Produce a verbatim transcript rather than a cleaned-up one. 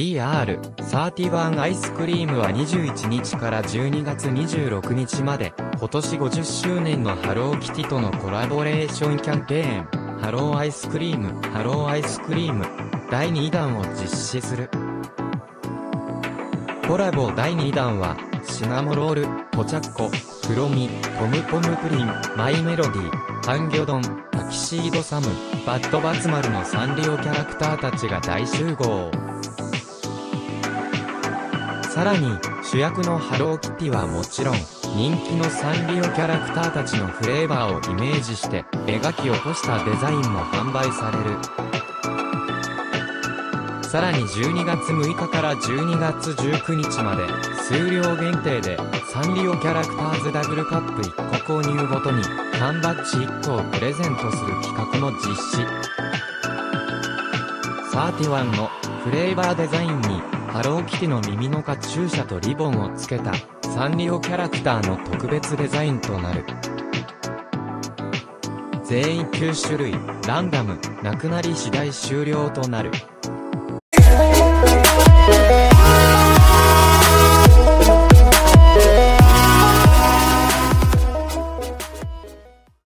ビーアールさんじゅういち アイスクリームはにじゅういちにちからじゅうにがつにじゅうろくにちまで、今年ごじゅっしゅうねんのハローキティとのコラボレーションキャンペーン、ハローアイスクリーム、ハローアイスクリーム、だいにだんを実施する。コラボだいにだんは、シナモロール、ポチャッコ、クロミ、ポムポムプリン、マイメロディ、ハンギョドン、タキシードサム、バッドバツ丸のサンリオキャラクターたちが大集合。さらに、主役のハローキティはもちろん、人気のサンリオキャラクターたちのフレーバーをイメージして、描き起こしたデザインも販売される。さらにじゅうにがつむいかからじゅうにがつじゅうくにちまで、数量限定で、サンリオキャラクターズダブルカップいっこ購入ごとに、缶バッジいっこをプレゼントする企画も実施。サーティワンのフレーバーデザインに、ハローキティの耳のカチューシャとリボンをつけた、サンリオキャラクターの特別デザインとなる。全員きゅうしゅるい、ランダム、なくなり次第終了となる。